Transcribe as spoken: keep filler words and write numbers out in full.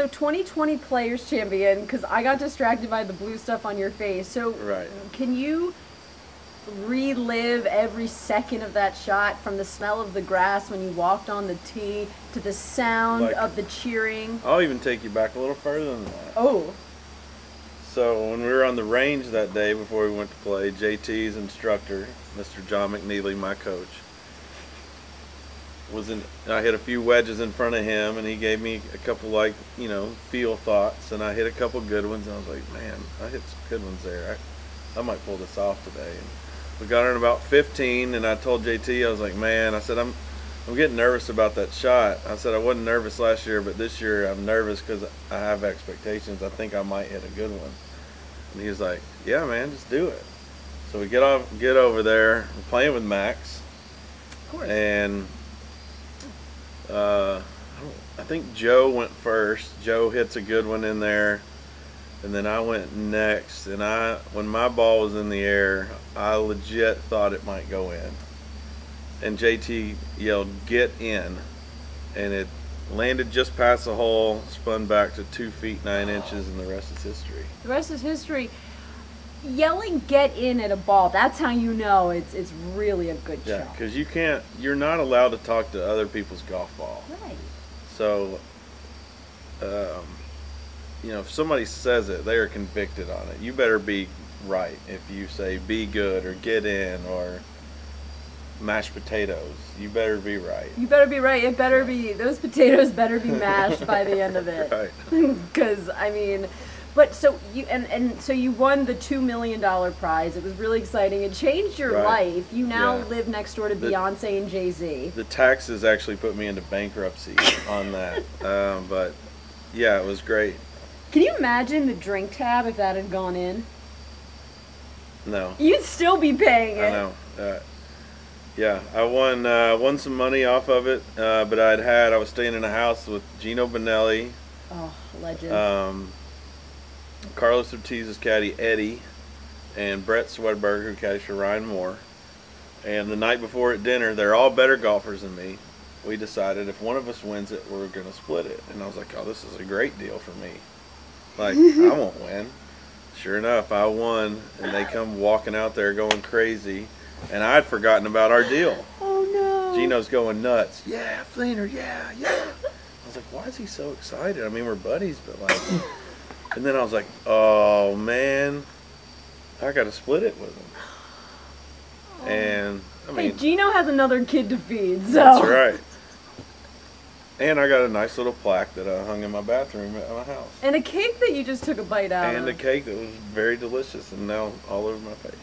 So twenty twenty Players Champion, because I got distracted by the blue stuff on your face. So right. Can you relive every second of that shot, from the smell of the grass when you walked on the tee to the sound like, of the cheering? I'll even take you back a little further than that. Oh. So when we were on the range that day before we went to play, J T's instructor, Mister John McNeely, my coach, was in, I hit a few wedges in front of him, and he gave me a couple, like, you know, feel thoughts, and I hit a couple good ones, and I was like, man, I hit some good ones there. I, I might pull this off today. And we got in about fifteen, and I told J T, I was like, man, I said, I'm, I'm getting nervous about that shot. I said, I wasn't nervous last year, but this year I'm nervous because I have expectations. I think I might hit a good one. And he was like, yeah, man, just do it. So we get off, get over there, we're playing with Max. Of course. And uh, I, don't, I think Joe went first. Joe hits a good one in there. And then I went next, and I, when my ball was in the air, I legit thought it might go in. And J T yelled, "Get in!" And it landed just past the hole, spun back to two feet nine inches, and the rest is history. The rest is history. Yelling "Get in" at a ball—that's how you know it's it's really a good shot. Yeah, because you can't, you're not allowed to talk to other people's golf ball. Right. So. Um, You know, if somebody says it, they are convicted on it. You better be right if you say be good or get in or mashed potatoes. You better be right. You better be right. It better be, those potatoes better be mashed by the end of it. Right. Because, I mean, but so you, and, and so you won the two million dollar prize. It was really exciting. It changed your right. life. You now yeah. live next door to the, Beyonce and Jay-Z. The taxes actually put me into bankruptcy on that. Um, but, yeah, it was great. Can you imagine the drink tab if that had gone in? No. You'd still be paying it. I know. Uh, yeah, I won uh, won some money off of it, uh, but I'd had I was staying in a house with Gino Benelli. Oh, legend. Um, Carlos Ortiz's caddy Eddie, and Brett Swedberg, who caddies for Ryan Moore. And the night before at dinner, they're all better golfers than me. We decided if one of us wins it, we're gonna split it. And I was like, oh, this is a great deal for me. Like, I won't win. Sure enough, I won, and they come walking out there going crazy, and I'd forgotten about our deal. Oh, no. Gino's going nuts. Yeah, Flener, yeah, yeah. I was like, why is he so excited? I mean, we're buddies, but like... And then I was like, oh, man, I got to split it with him. Oh. And, I mean... Hey, Gino has another kid to feed, so... That's right. And I got a nice little plaque that I hung in my bathroom at my house. And a cake that you just took a bite out of. And a cake that was very delicious and now all over my face.